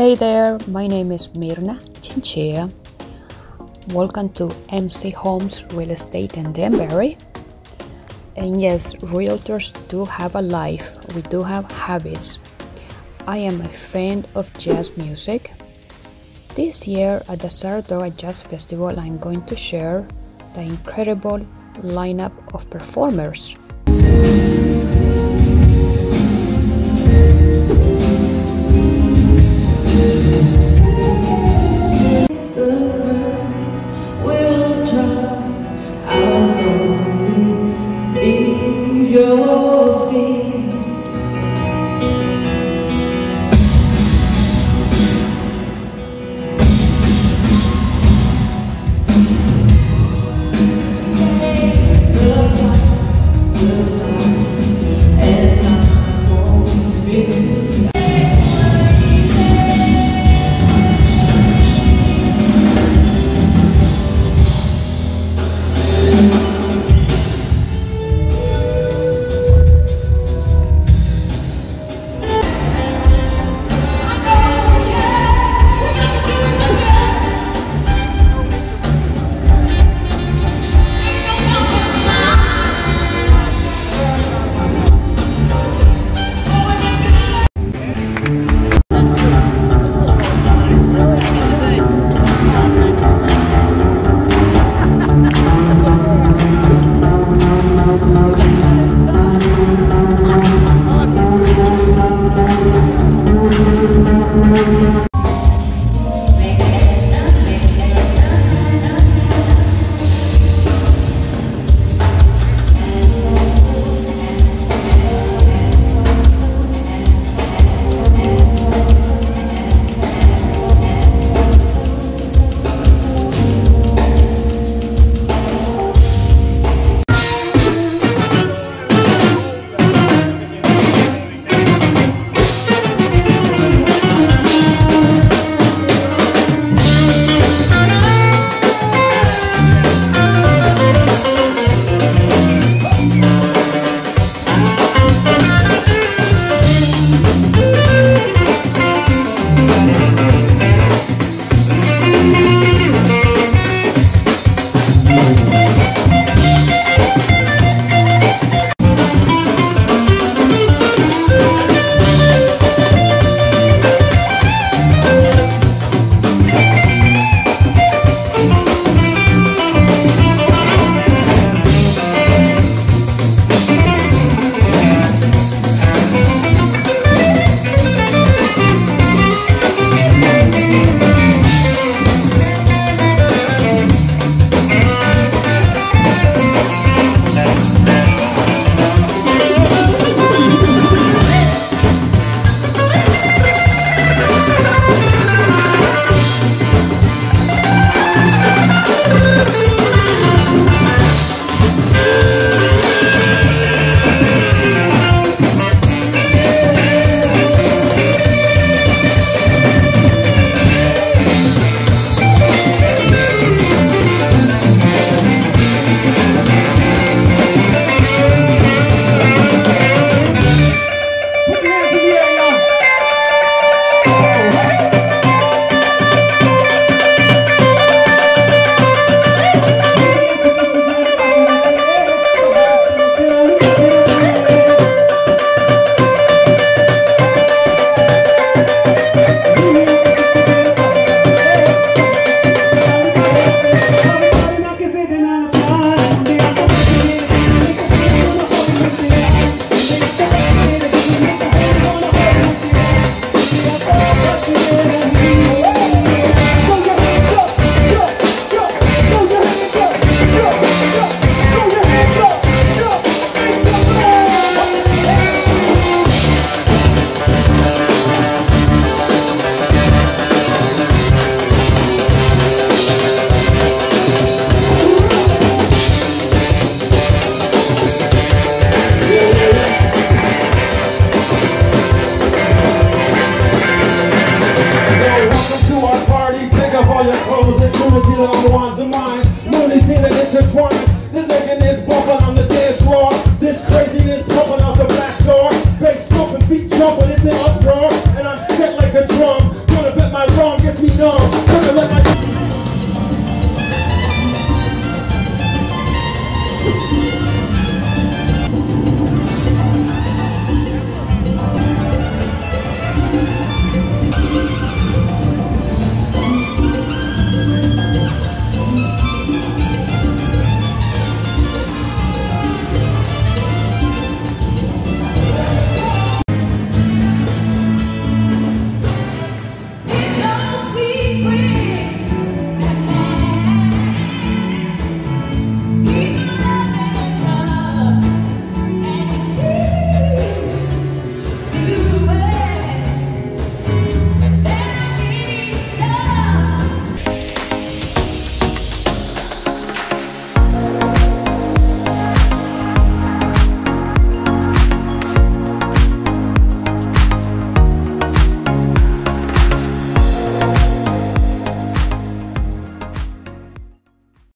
Hey there, my name is Mirna Chinchilla. Welcome to MC Homes Real Estate in Danbury. And yes, realtors do have a life, we do have hobbies. I am a fan of jazz music. This year at the Saratoga Jazz Festival, I'm going to share the incredible lineup of performers. Yo